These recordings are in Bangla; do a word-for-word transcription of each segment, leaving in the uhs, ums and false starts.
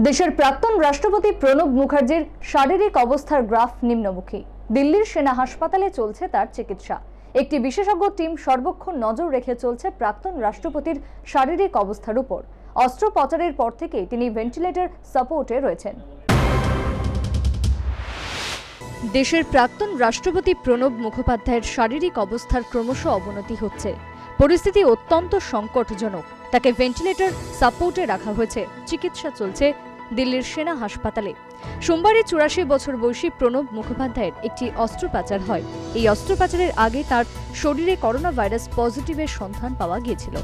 देशेर प्राक्तन राष्ट्रपति प्रणब मुखार्जीर शारीरिक अवस्थार ग्राफ निम्नमुखी। दिल्ली सेना हासपाताले चलছে তার চিকিৎসা। একটি বিশেষজ্ঞ টিম সর্বক্ষণ নজর রেখে চলছে প্রাক্তন রাষ্ট্রপতির শারীরিক অবস্থার উপর। অস্ত্রোপচারের পর থেকে তিনি ভেন্টিলেটর সাপোর্টে রয়েছেন। দেশের প্রাক্তন রাষ্ট্রপতি প্রণব মুখোপাধ্যায়ের শারীরিক অবস্থার ক্রমশ অবনতি হচ্ছে। পরিস্থিতি অত্যন্ত সংকটজনক। তাকে ভেন্টিলেটর সাপোর্টে রাখা হয়েছে। চিকিৎসা চলছে দিল্লির সেনা হাসপাতালে। সোমবারে চুরাশি বছর বয়সী প্রণব মুখোপাধ্যায়ের একটি অস্ত্রোপচার হয়। এই অস্ত্রোপচারের আগে তার শরীরে করোনা ভাইরাস পজিটিভের সন্ধান পাওয়া গিয়েছিল।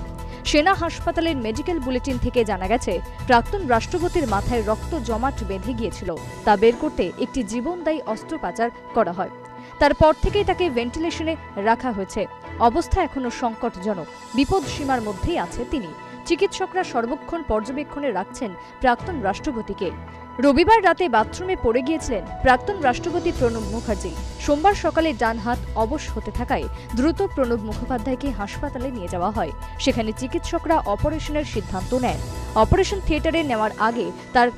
সেনা হাসপাতালের মেডিকেল বুলেটিন থেকে জানা গেছে, প্রাক্তন রাষ্ট্রপতির মাথায় রক্ত জমাট বেঁধে গিয়েছিল। তা বের করতে একটি জীবনদায়ী অস্ত্রোপচার করা হয়। তারপর থেকেই তাকে ভেন্টিলেশনে রাখা হয়েছে। অবস্থা এখনও সংকটজনক, বিপদ সীমার মধ্যেই আছে তিনি। চিকিৎসকরা সর্বক্ষণ পর্যবেক্ষণে রাখছেন প্রাক্তন রাষ্ট্রপতিকে। রবিবার রাতে বাথরুমে পড়ে গিয়েছিলেন প্রাক্তন রাষ্ট্রপতি প্রণব মুখার্জি। সোমবার সকালে ডান হাত অবশ হতে থাকায় দ্রুত প্রণব মুখোপাধ্যায়কে হাসপাতালে নিয়ে যাওয়া হয়। সেখানে চিকিৎসকরা অপারেশনের সিদ্ধান্ত নেন। অপারেশন থিয়েটারে নেওয়ার আগে তার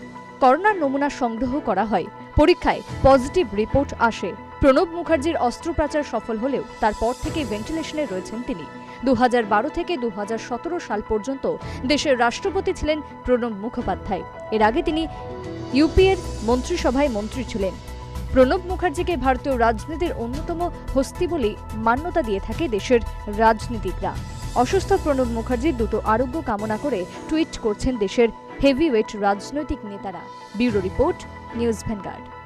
করোনার নমুনা সংগ্রহ করা হয়। পরীক্ষায় পজিটিভ রিপোর্ট আসে। প্রণব মুখার্জির অস্ত্রোপচার সফল হলেও তারপর থেকে ভেন্টিলেশনে রয়েছেন তিনি। দু হাজার বারো থেকে দু হাজার সতেরো সাল পর্যন্ত দেশের রাষ্ট্রপতি ছিলেন প্রণব মুখোপাধ্যায়। এর আগে তিনি ইউপিএর মন্ত্রিসভায় মন্ত্রী ছিলেন। প্রণব মুখার্জিকে ভারতীয় রাজনীতির অন্যতম হস্তি বলে মান্যতা দিয়ে থাকে দেশের রাজনীতিকরা। অসুস্থ প্রণব মুখার্জির দ্রুত আরোগ্য কামনা করে টুইট করছেন দেশের হেভিওয়েট রাজনৈতিক নেতারা। Bureau report, news vanguard.